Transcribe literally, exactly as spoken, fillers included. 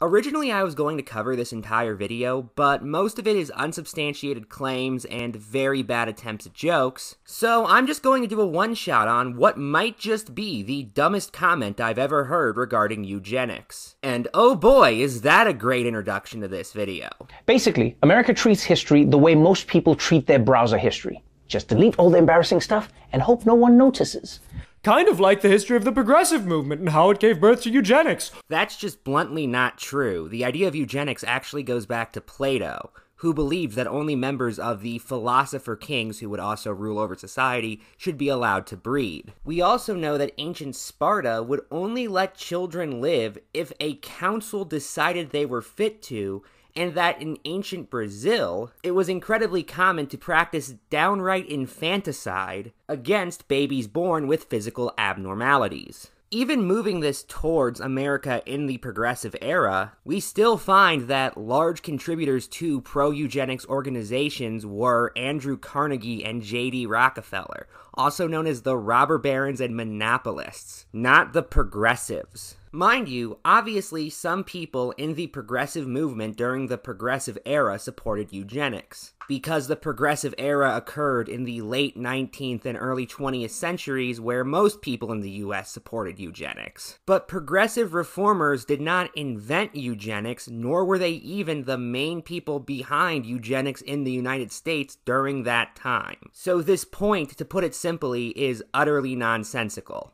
Originally, I was going to cover this entire video, but most of it is unsubstantiated claims and very bad attempts at jokes, so I'm just going to do a one-shot on what might just be the dumbest comment I've ever heard regarding eugenics. And oh boy, is that a great introduction to this video. Basically, America treats history the way most people treat their browser history. Just delete all the embarrassing stuff and hope no one notices. Kind of like the history of the progressive movement and how it gave birth to eugenics. That's just bluntly not true. The idea of eugenics actually goes back to Plato, who believed that only members of the philosopher kings who would also rule over society should be allowed to breed. We also know that ancient Sparta would only let children live if a council decided they were fit to, and that in ancient Brazil, it was incredibly common to practice downright infanticide against babies born with physical abnormalities. Even moving this towards America in the progressive era, we still find that large contributors to pro-eugenics organizations were Andrew Carnegie and J D Rockefeller, also known as the robber barons and monopolists, not the progressives. Mind you, obviously some people in the progressive movement during the progressive era supported eugenics, because the progressive era occurred in the late nineteenth and early twentieth centuries where most people in the U S supported eugenics. But progressive reformers did not invent eugenics, nor were they even the main people behind eugenics in the United States during that time. So this point, to put it simply, is utterly nonsensical.